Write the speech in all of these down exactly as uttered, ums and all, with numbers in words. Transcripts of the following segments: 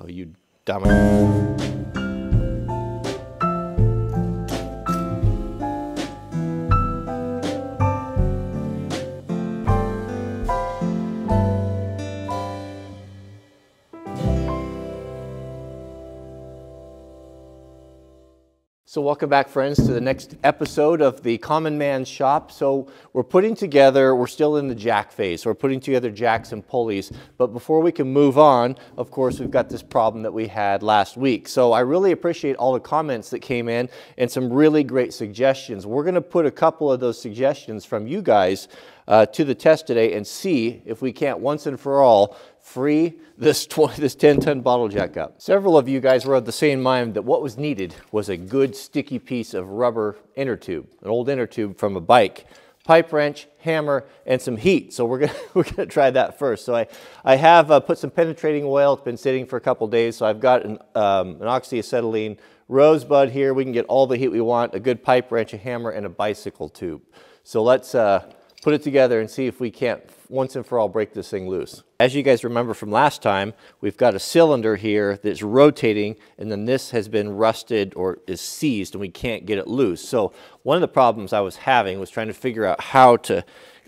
Oh, you dummy. So welcome back, friends, to the next episode of the Common Man's Shop. So we're putting together, we're still in the jack phase. So we're putting together jacks and pulleys. But before we can move on, of course, we've got this problem that we had last week. So I really appreciate all the comments that came in and some really great suggestions. We're going to put a couple of those suggestions from you guys uh, to the test today and see if we can't once and for all free this ten ton bottle jack up. Several of you guys were of the same mind that what was needed was a good sticky piece of rubber inner tube, an old inner tube from a bike, pipe wrench, hammer, and some heat. So we're gonna, we're gonna try that first. So I, I have uh, put some penetrating oil. It's been sitting for a couple days. So I've got an, um, an oxyacetylene rosebud here. We can get all the heat we want, a good pipe wrench, a hammer, and a bicycle tube. So let's uh, put it together and see if we can't once and for all break this thing loose. As you guys remember from last time, we've got a cylinder here that's rotating, and then this has been rusted or is seized and we can't get it loose. So one of the problems I was having was trying to figure out how to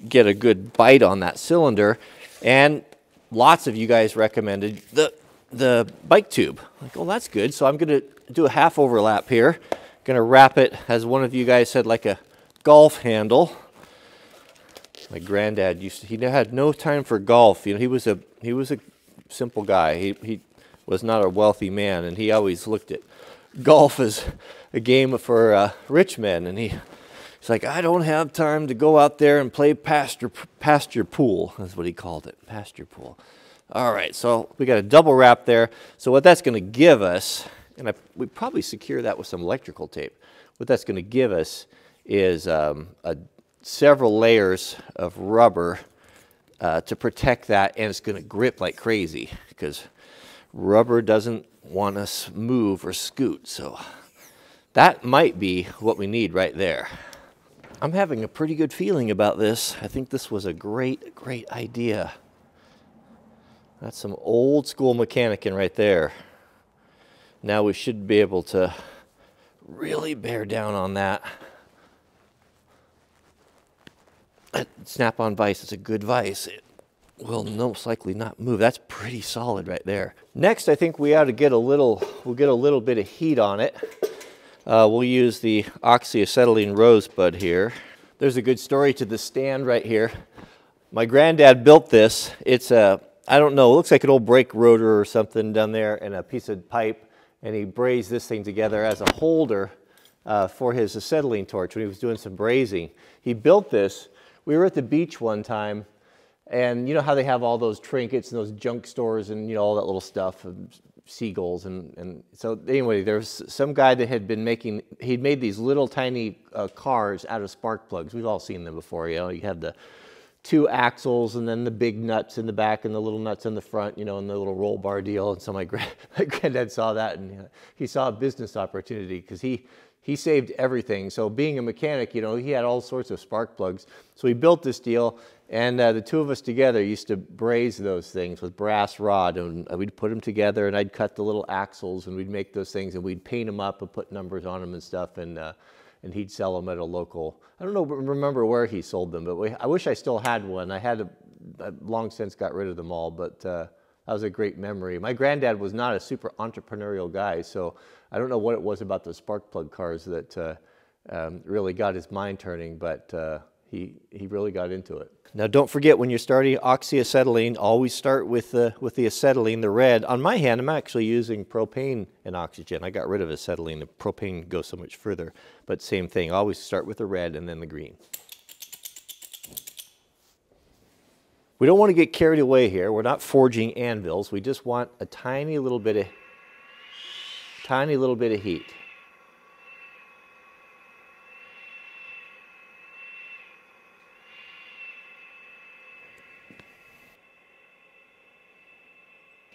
get a good bite on that cylinder, and lots of you guys recommended the, the bike tube. I'm like, oh, that's good. So I'm gonna do a half overlap here. Gonna wrap it, as one of you guys said, like a golf handle. My granddad used to, he had no time for golf. You know, he was a he was a simple guy. He he was not a wealthy man, and he always looked at golf as a game for uh, rich men. And he he's like, I don't have time to go out there and play pasture pasture pool. That's what he called it, pasture pool. All right, so we got a double wrap there. So what that's going to give us, and I, we probably secure that with some electrical tape. What that's going to give us is um, a several layers of rubber uh, to protect that, and it's going to grip like crazy because rubber doesn't want us move or scoot. So that might be what we need right there. I'm having a pretty good feeling about this. I think this was a great, great idea. That's some old school mechanicking right there. Now we should be able to really bear down on that. Snap-on vise is a good vise. It will most likely not move. That's pretty solid right there. Next, I think we ought to get a little, we'll get a little bit of heat on it. Uh, we'll use the oxyacetylene rosebud here. There's a good story to this stand right here. My granddad built this. It's a, I don't know, it looks like an old brake rotor or something down there, and a piece of pipe, and he braised this thing together as a holder uh, for his acetylene torch when he was doing some brazing. He built this. We were at the beach one time, and you know how they have all those trinkets and those junk stores and, you know, all that little stuff, and seagulls. And, and so anyway, there was some guy that had been making, he'd made these little tiny uh, cars out of spark plugs. We've all seen them before, you know. You had the two axles and then the big nuts in the back and the little nuts in the front, you know, and the little roll bar deal. And so my, grand, my granddad saw that, and he saw a business opportunity because he... He saved everything. So being a mechanic, you know, he had all sorts of spark plugs. So he built this deal, and uh, the two of us together used to braze those things with brass rod, and we'd put them together, and I'd cut the little axles, and we'd make those things, and we'd paint them up and put numbers on them and stuff, and uh, and he'd sell them at a local. I don't know, remember where he sold them, but we, I wish I still had one. I had a, I long since got rid of them all, but uh, that was a great memory. My granddad was not a super entrepreneurial guy, so I don't know what it was about the spark plug cars that uh, um, really got his mind turning, but uh, he, he really got into it. Now don't forget, when you're starting oxyacetylene, always start with the, with the acetylene, the red. On my hand, I'm actually using propane and oxygen. I got rid of acetylene. The propane goes so much further, but same thing. Always start with the red and then the green. We don't want to get carried away here. We're not forging anvils. We just want a tiny little bit of Tiny little bit of heat.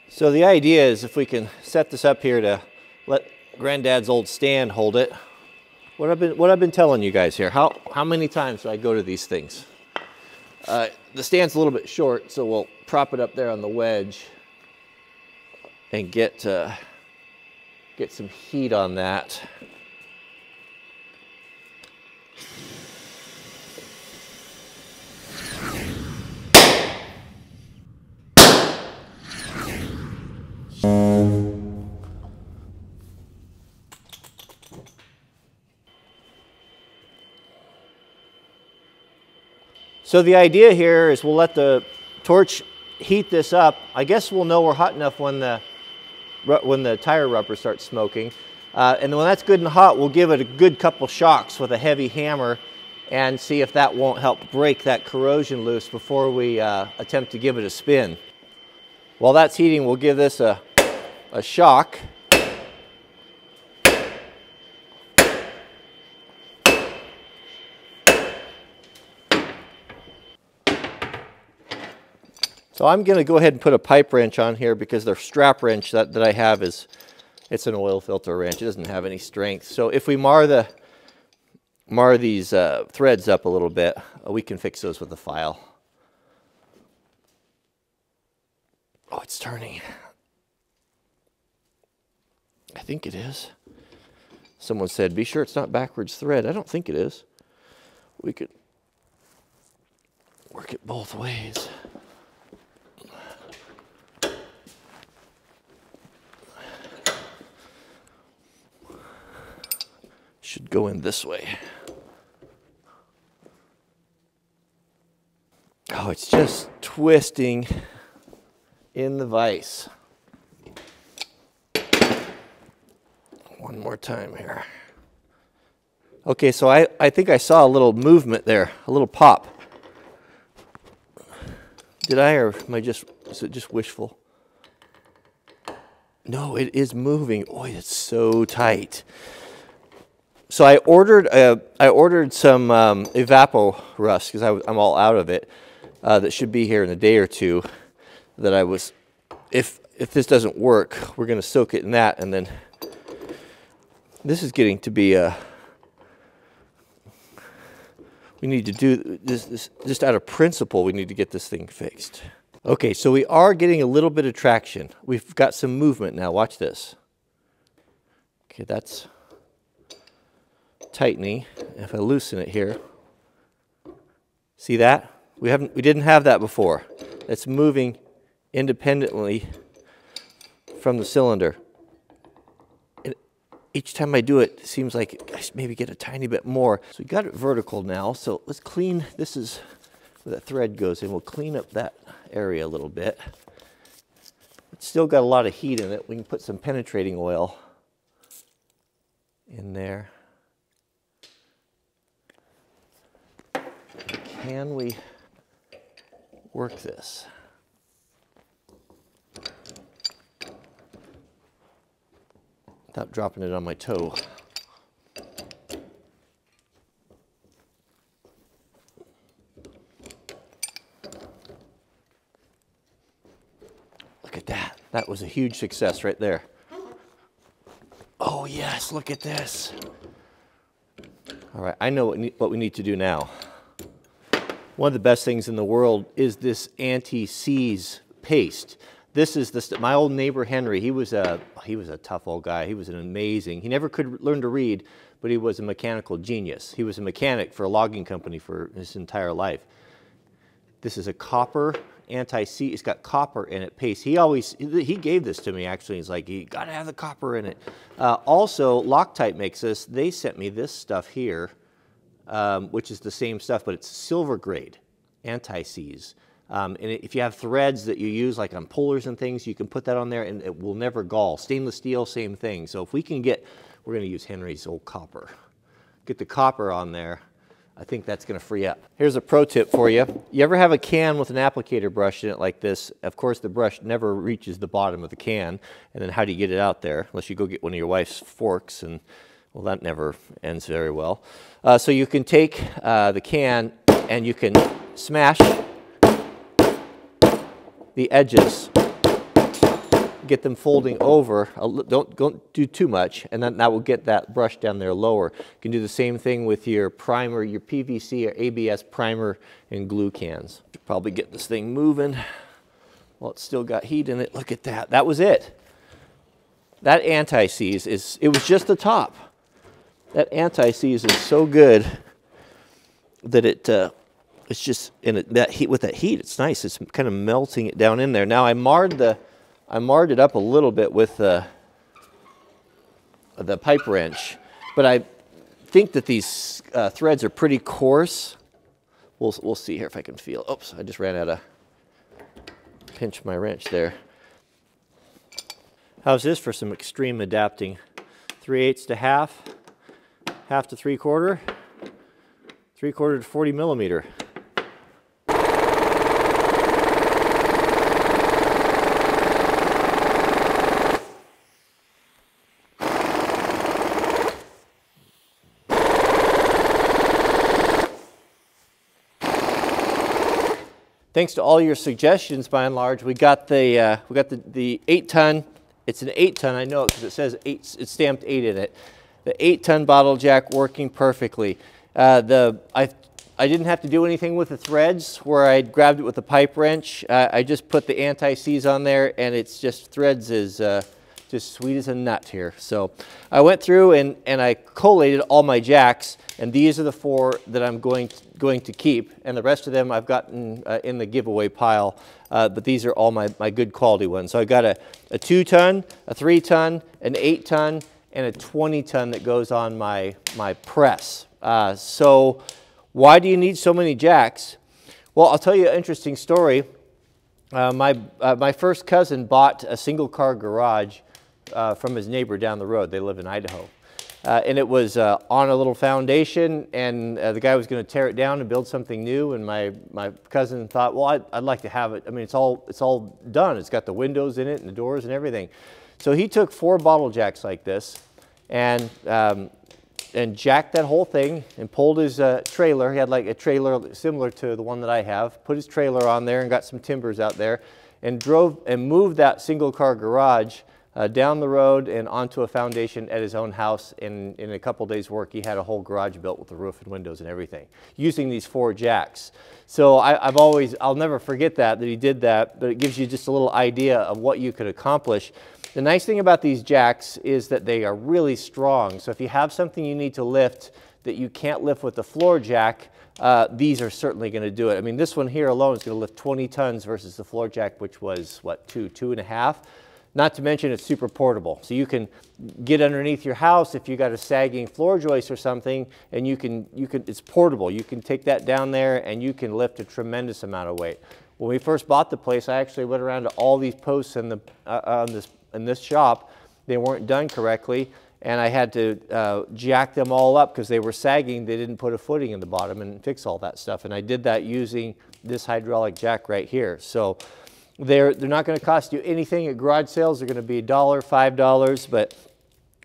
So the idea is, if we can set this up here to let Granddad's old stand hold it. What I've been what I've been telling you guys here. How how many times do I go to these things? Uh, the stand's a little bit short, so we'll prop it up there on the wedge. and get uh, get some heat on that. So the idea here is we'll let the torch heat this up. I guess we'll know we're hot enough when the when the tire rubber starts smoking. Uh, and when that's good and hot, we'll give it a good couple shocks with a heavy hammer and see if that won't help break that corrosion loose before we uh, attempt to give it a spin. While that's heating, we'll give this a, a shock. So I'm going to go ahead and put a pipe wrench on here because the strap wrench that, that I have is, it's an oil filter wrench. It doesn't have any strength. So if we mar the, mar these uh, threads up a little bit, we can fix those with a file. Oh, it's turning. I think it is. Someone said, be sure it's not backwards thread. I don't think it is. We could work it both ways. Should go in this way. Oh, it's just twisting in the vise. One more time here. Okay, so I, I think I saw a little movement there, a little pop. Did I, or am I just, is it just wishful? No, it is moving. Oh, it's so tight. So I ordered uh, I ordered some um, Evapo-Rust because I'm all out of it. Uh, that should be here in a day or two. That I was, if if this doesn't work, we're gonna soak it in that, and then this is getting to be a. We need to do this, this just out of principle. We need to get this thing fixed. Okay, so we are getting a little bit of traction. We've got some movement now. Watch this. Okay, that's tightening. If I loosen it here, see that? We haven't, we didn't have that before. It's moving independently from the cylinder. And each time I do it, it seems like I should maybe get a tiny bit more. So we got it vertical now. So let's clean. This is where the thread goes in. We'll clean up that area a little bit. It's still got a lot of heat in it. We can put some penetrating oil in there. Can we work this? Without dropping it on my toe. Look at that. That was a huge success right there. Oh yes, look at this. All right, I know what we need to do now. One of the best things in the world is this anti-seize paste. This is the my old neighbor Henry. He was a he was a tough old guy. He was an amazing. He never could learn to read, but he was a mechanical genius. He was a mechanic for a logging company for his entire life. This is a copper anti-seize. It's got copper in it paste. He always he gave this to me actually. He's like, you gotta have the copper in it. Uh, also, Loctite makes this. They sent me this stuff here. Um, which is the same stuff, but it's silver grade, anti-seize. Um, and if you have threads that you use, like on pullers and things, you can put that on there and it will never gall. Stainless steel, same thing. So if we can get, we're gonna use Henry's old copper. Get the copper on there, I think that's gonna free up. Here's a pro tip for you. You ever have a can with an applicator brush in it like this? Of course, the brush never reaches the bottom of the can. And then how do you get it out there? Unless you go get one of your wife's forks and well, that never ends very well. Uh, so you can take uh, the can and you can smash the edges, get them folding over. Don't, don't do too much, and then that will get that brush down there lower. You can do the same thing with your primer, your P V C or A B S primer and glue cans. Should probably get this thing moving while it's still got heat in it. Look at that. That was it. that anti-seize is, it was just the top. That anti-seize is so good that it, uh, it's just, and it, that heat, with that heat, it's nice. It's kind of melting it down in there. Now I marred the, I marred it up a little bit with uh, the pipe wrench, but I think that these uh, threads are pretty coarse. We'll, we'll see here if I can feel. Oops, I just ran out of, pinch my wrench there. How's this for some extreme adapting? three eighths to half, half to three quarter, three quarter to forty millimeter. Thanks to all your suggestions, by and large, we got the uh, we got the, the eight ton. It's an eight ton. I know it because it says eight. It's stamped eight in it. The eight ton bottle jack working perfectly. Uh, the I I didn't have to do anything with the threads where I grabbed it with a pipe wrench. Uh, I just put the anti-seize on there, and it's just threads is uh, just sweet as a nut here. So I went through and and I collated all my jacks, and these are the four that I'm going to, going to keep, and the rest of them I've gotten uh, in the giveaway pile, uh, but these are all my, my good quality ones. So I've got a, a two ton, a three ton, an eight ton, and a twenty ton that goes on my, my press. Uh, so why do you need so many jacks? Well, I'll tell you an interesting story. Uh, my, uh, my first cousin bought a single car garage uh, from his neighbor down the road. They live in Idaho. Uh, and it was uh, on a little foundation, and uh, the guy was going to tear it down and build something new. And my my cousin thought, well, I'd, I'd like to have it. I mean, it's all it's all done. It's got the windows in it and the doors and everything. So he took four bottle jacks like this, and um, and jacked that whole thing and pulled his uh, trailer. He had like a trailer similar to the one that I have. Put his trailer on there and got some timbers out there, and drove and moved that single car garage Uh, down the road and onto a foundation at his own house. In, in a couple days work, he had a whole garage built with the roof and windows and everything using these four jacks. So I, I've always, I'll never forget that, that he did that, but it gives you just a little idea of what you could accomplish. The nice thing about these jacks is that they are really strong. So if you have something you need to lift that you can't lift with the floor jack, uh, these are certainly gonna do it. I mean, this one here alone is gonna lift twenty tons versus the floor jack, which was what, two, two and a half? Not to mention it's super portable. So you can get underneath your house if you got a sagging floor joist or something, and you can, you can, it's portable. You can take that down there and you can lift a tremendous amount of weight. When we first bought the place, I actually went around to all these posts in, the, uh, on this, in this shop. They weren't done correctly, and I had to uh, jack them all up because they were sagging. They didn't put a footing in the bottom and fix all that stuff. And I did that using this hydraulic jack right here. So They're, they're not going to cost you anything at garage sales. They're going to be a dollar, five dollars, but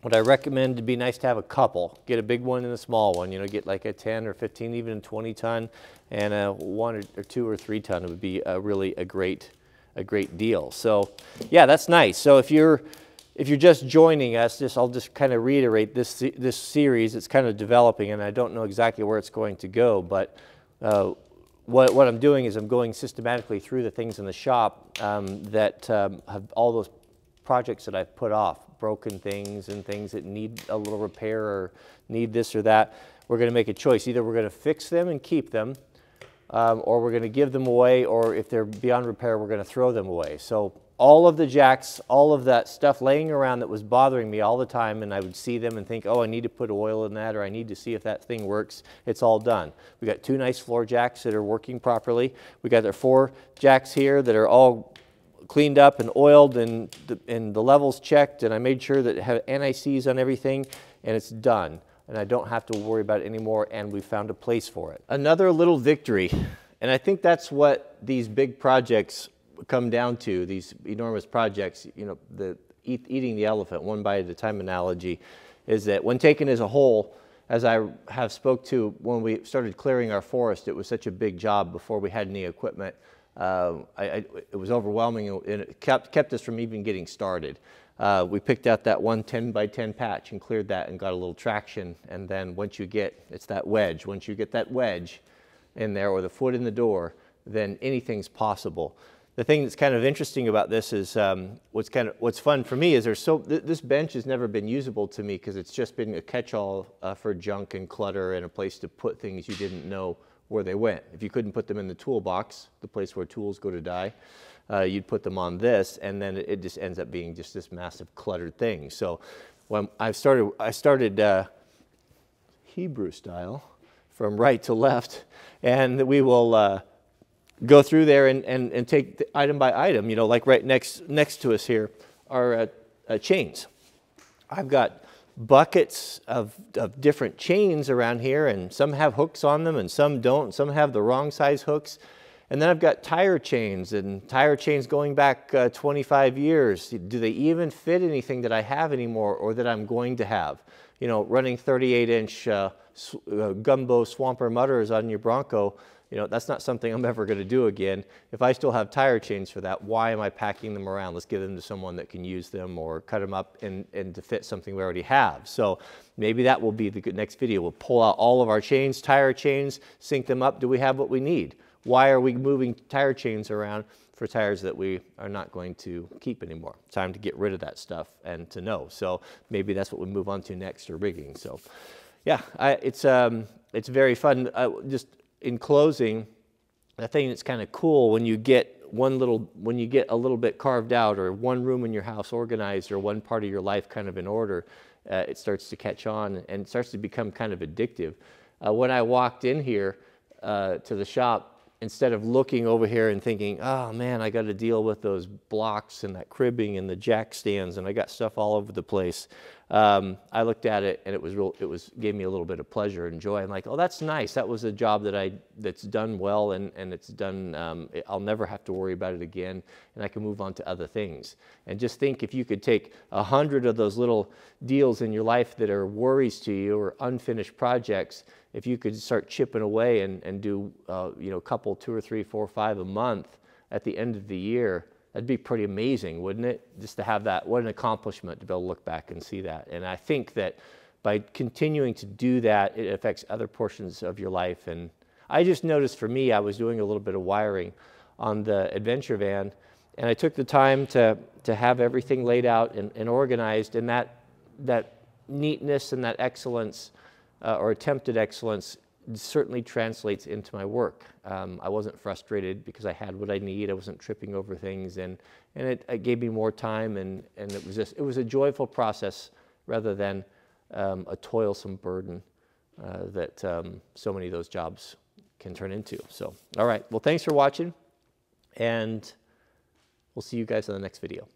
what I recommend, it'd be nice to have a couple. Get a big one and a small one. You know, get like a ten or fifteen, even a twenty ton, and a one or, or two or three ton. It would be a really a great, a great deal. So, yeah, that's nice. So if you're if you're just joining us, just I'll just kind of reiterate this this series. It's kind of developing, and I don't know exactly where it's going to go, but. Uh, What, what I'm doing is I'm going systematically through the things in the shop um, that um, have all those projects that I've put off, broken things and things that need a little repair or need this or that. We're going to make a choice. Either we're going to fix them and keep them, um, or we're going to give them away, or if they're beyond repair, we're going to throw them away. So all of the jacks, all of that stuff laying around that was bothering me all the time, and I would see them and think, oh, I need to put oil in that, or I need to see if that thing works. It's all done. We got two nice floor jacks that are working properly. We got our four jacks here that are all cleaned up and oiled, and the, and the levels checked, and I made sure that it had anti-seize on everything, and it's done. And I don't have to worry about it anymore, and we found a place for it. Another little victory, and I think that's what these big projects come down to, these enormous projects, you know, the eat, eating the elephant one bite at a time analogy, is that when taken as a whole, as I have spoke to when we started clearing our forest, it was such a big job before we had any equipment. Uh, I, I, it was overwhelming, and it kept, kept us from even getting started. Uh, we picked out that one ten by ten patch and cleared that and got a little traction. And then once you get, it's that wedge, once you get that wedge in there or the foot in the door, then anything's possible. the thing that's kind of interesting about this is um, what's kind of what's fun for me is there's so th this bench has never been usable to me because it's just been a catch-all uh, for junk and clutter and a place to put things you didn't know where they went. If you couldn't put them in the toolbox, the place where tools go to die, uh, you'd put them on this, and then it just ends up being just this massive cluttered thing. So when I've started, I started uh, Hebrew style from right to left, and we will uh, go through there and, and, and take the item by item. You know, like right next, next to us here are uh, uh, chains. I've got buckets of, of different chains around here, and some have hooks on them and some don't, and some have the wrong size hooks. And then I've got tire chains, and tire chains going back uh, twenty-five years. Do they even fit anything that I have anymore or that I'm going to have? You know, running thirty-eight inch uh, uh, gumbo swamper mutters on your Bronco, you know, that's not something I'm ever going to do again. If I still have tire chains for that, why am I packing them around? Let's give them to someone that can use them or cut them up and, and to fit something we already have. So maybe that will be the good next video. We'll pull out all of our chains, tire chains, sync them up. Do we have what we need? Why are we moving tire chains around for tires that we are not going to keep anymore? Time to get rid of that stuff and to know. So maybe that's what we move on to next, or rigging. So yeah, I, it's, um, it's very fun. I, just... In closing, the thing that's kind of cool when you get one little, when you get a little bit carved out, or one room in your house organized, or one part of your life kind of in order, uh, it starts to catch on and starts to become kind of addictive. Uh, when I walked in here uh, to the shop, instead of looking over here and thinking, oh man, I got to deal with those blocks and that cribbing and the jack stands and I got stuff all over the place. Um, I looked at it and it was real, it was, gave me a little bit of pleasure and joy. I'm like, oh, that's nice. That was a job that I, that's done well, and, and it's done, um, it, I'll never have to worry about it again, and I can move on to other things. And just think, if you could take a hundred of those little deals in your life that are worries to you or unfinished projects, if you could start chipping away and, and do uh, you know, a couple, two or three, four or five a month at the end of the year, that'd be pretty amazing, wouldn't it? Just to have that, what an accomplishment to be able to look back and see that. And I think that by continuing to do that, it affects other portions of your life. And I just noticed for me, I was doing a little bit of wiring on the adventure van, and I took the time to, to have everything laid out and, and organized, and that, that neatness and that excellence, Uh, or attempted excellence, certainly translates into my work. Um, I wasn't frustrated because I had what I need. I wasn't tripping over things, and, and it, it gave me more time, and, and it was just, it was a joyful process rather than um, a toilsome burden uh, that um, so many of those jobs can turn into. So, all right, well, thanks for watching, and we'll see you guys in the next video.